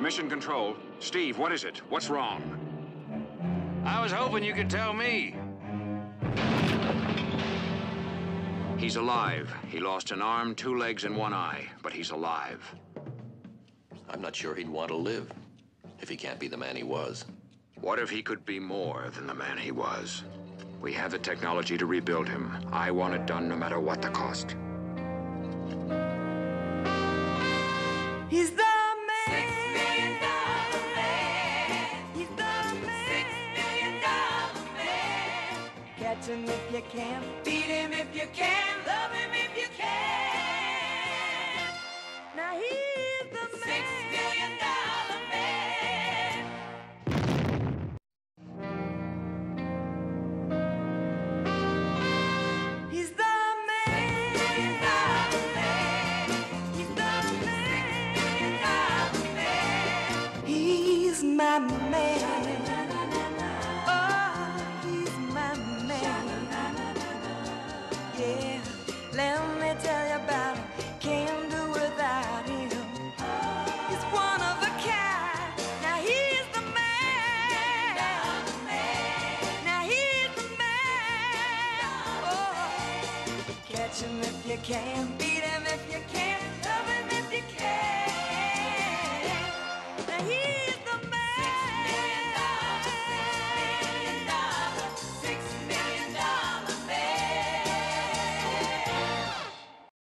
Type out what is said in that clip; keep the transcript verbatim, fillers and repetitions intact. Mission Control. Steve, what is it? What's wrong? I was hoping you could tell me. He's alive. He lost an arm, two legs, and one eye, but he's alive. I'm not sure he'd want to live if he can't be the man he was. What if he could be more than the man he was? We have the technology to rebuild him. I want it done no matter what the cost. He's the man! Catch him if you can, beat him if you can, love him if you can. Now he's the man. Six million dollar man. He's the man. Six million dollar man. He's the man. Six million dollar man. He's my man. Catch him if you can.